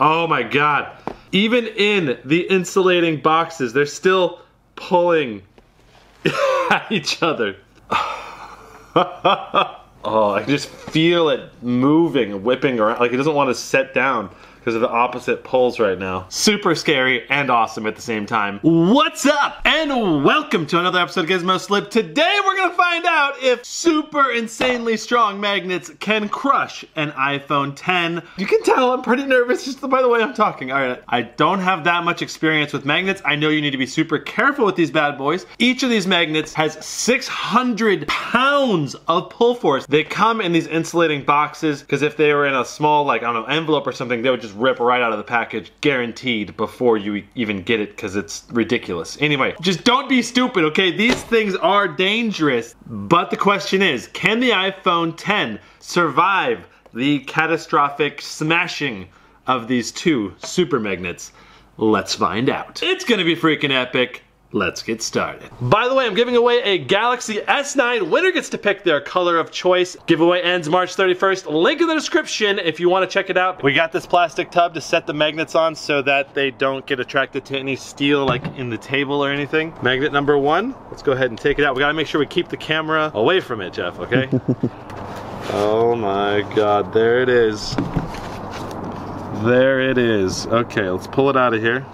Oh my God. Even in the insulating boxes, they're still pulling at each other. Oh, I can just feel it moving, whipping around. Like it doesn't want to set down because of the opposite poles right now. Super scary and awesome at the same time. What's up? And welcome to another episode of Gizmo Slip. Today we're gonna find out if super insanely strong magnets can crush an iPhone X. You can tell I'm pretty nervous just by the way I'm talking. All right, I don't have that much experience with magnets. I know you need to be super careful with these bad boys. Each of these magnets has 600 pounds of pull force. They come in these insulating boxes because if they were in a small, like, I don't know, envelope or something, they would just rip right out of the package, guaranteed, before you even get it, because it's ridiculous. Anyway, just don't be stupid, okay? These things are dangerous, but the question is, can the iPhone X survive the catastrophic smashing of these two super magnets? Let's find out. It's gonna be freaking epic. Let's get started. By the way, I'm giving away a Galaxy S9. Winner gets to pick their color of choice. Giveaway ends March 31st. Link in the description if you want to check it out. We got this plastic tub to set the magnets on so that they don't get attracted to any steel like in the table or anything. Magnet number one. Let's go ahead and take it out. We gotta make sure we keep the camera away from it, Jeff, okay? Oh my God, there it is. There it is. Okay, let's pull it out of here.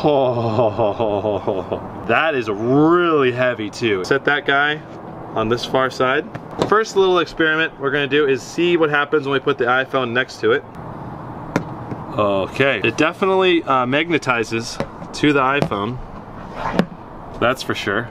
Oh, that is really heavy too. Set that guy on this far side. First little experiment we're gonna do is see what happens when we put the iPhone next to it. Okay, it definitely magnetizes to the iPhone. That's for sure.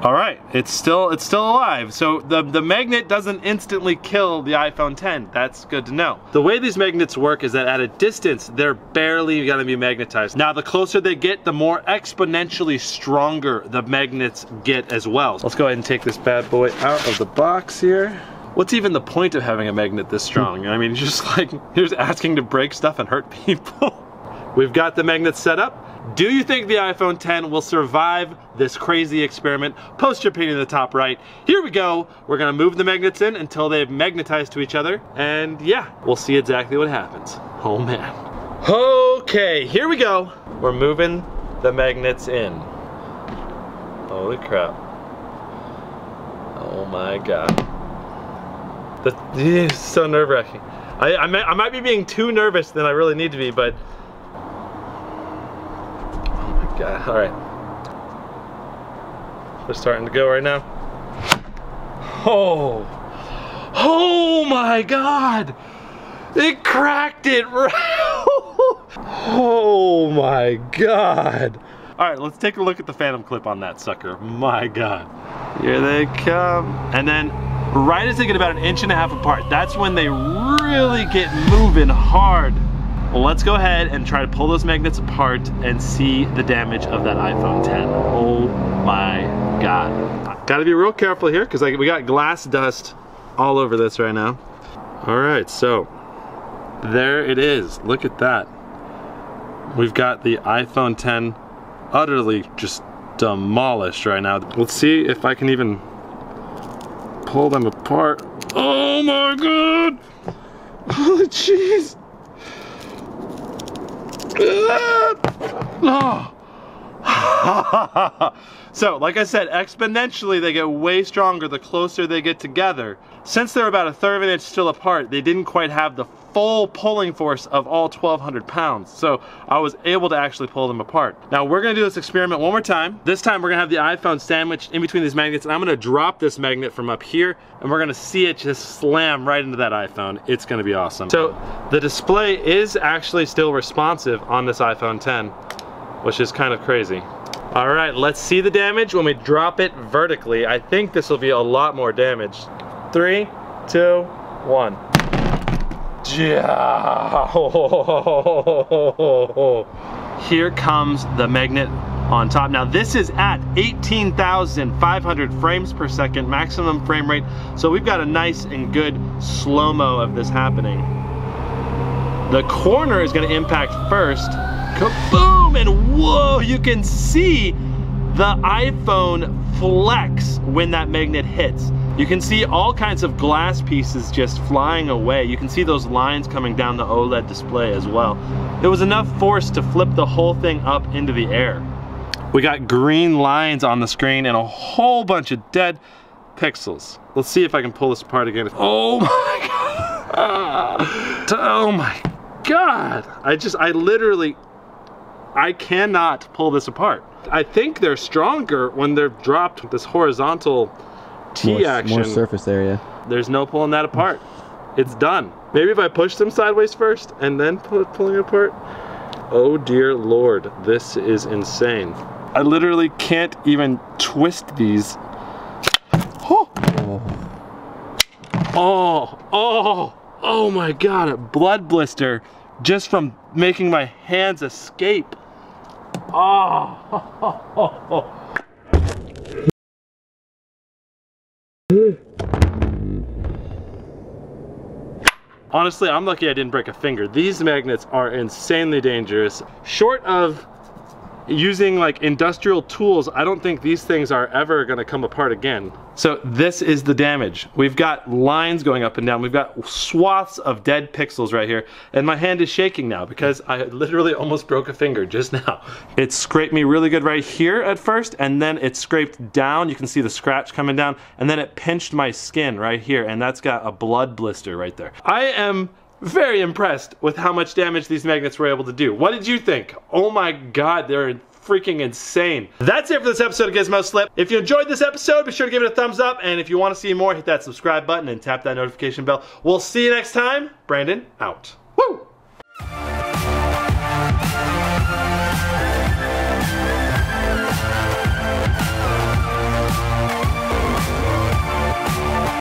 All right, it's still alive. So the magnet doesn't instantly kill the iPhone X. That's good to know. The way these magnets work is that at a distance, they're barely gonna be magnetized. Now, the closer they get, the more exponentially stronger the magnets get as well. Let's go ahead and take this bad boy out of the box here. What's even the point of having a magnet this strong? I mean, just like, you're just asking to break stuff and hurt people. We've got the magnets set up. Do you think the iPhone X will survive this crazy experiment? Post your opinion in the top right. Here we go. We're gonna move the magnets in until they've magnetized to each other. And yeah, we'll see exactly what happens. Oh man. Okay, here we go. We're moving the magnets in. Holy crap. Oh my God. This is so nerve-wracking. I might be being too nervous than I really need to be, but God, all right. They're starting to go right now. Oh, oh my God. It cracked it. Oh my God. All right, let's take a look at the phantom clip on that sucker. My God. Here they come. And then right as they get about 1.5 inches apart, that's when they really get moving hard. Let's go ahead and try to pull those magnets apart and see the damage of that iPhone X. Oh my God. Gotta be real careful here because we got glass dust all over this right now. All right, so there it is. Look at that. We've got the iPhone X utterly just demolished right now. Let's see if I can even pull them apart. Oh my God. Oh, jeez. So, like I said, exponentially they get way stronger the closer they get together. Since they're about 1/3 of an inch still apart, they didn't quite have the full pulling force of all 1,200 pounds. So I was able to actually pull them apart. Now we're gonna do this experiment one more time. This time we're gonna have the iPhone sandwiched in between these magnets and I'm gonna drop this magnet from up here and we're gonna see it just slam right into that iPhone. It's gonna be awesome. So the display is actually still responsive on this iPhone X, which is kind of crazy. All right, let's see the damage when we drop it vertically. I think this will be a lot more damage. 3, 2, 1. Here comes the magnet on top. Now this is at 18,500 frames per second, maximum frame rate. So we've got a nice and good slow-mo of this happening. The corner is gonna impact first. Kaboom! And whoa, you can see the iPhone flex when that magnet hits. You can see all kinds of glass pieces just flying away. You can see those lines coming down the OLED display as well. There was enough force to flip the whole thing up into the air. We got green lines on the screen and a whole bunch of dead pixels. Let's see if I can pull this apart again. Oh my God. Oh my God. I cannot pull this apart. I think they're stronger when they're dropped with this horizontal T-action. More surface area. There's no pulling that apart. It's done. Maybe if I push them sideways first and then pulling it apart. Oh dear Lord, this is insane. I literally can't even twist these. Oh! Oh! Oh! Oh my God, a blood blister just from making my hands escape. Oh! Oh, oh, oh, oh. Honestly, I'm lucky I didn't break a finger. These magnets are insanely dangerous. Short of using like industrial tools, I don't think these things are ever gonna come apart again. So this is the damage. We've got lines going up and down. We've got swaths of dead pixels right here. And my hand is shaking now because I literally almost broke a finger just now. It scraped me really good right here at first, and then it scraped down. You can see the scratch coming down, and then it pinched my skin right here, and that's got a blood blister right there. I am very impressed with how much damage these magnets were able to do. What did you think? Oh my God, they're freaking insane. That's it for this episode of Gizmo Slip. If you enjoyed this episode, be sure to give it a thumbs up, and if you want to see more, hit that subscribe button and tap that notification bell. We'll see you next time. Brandon, out.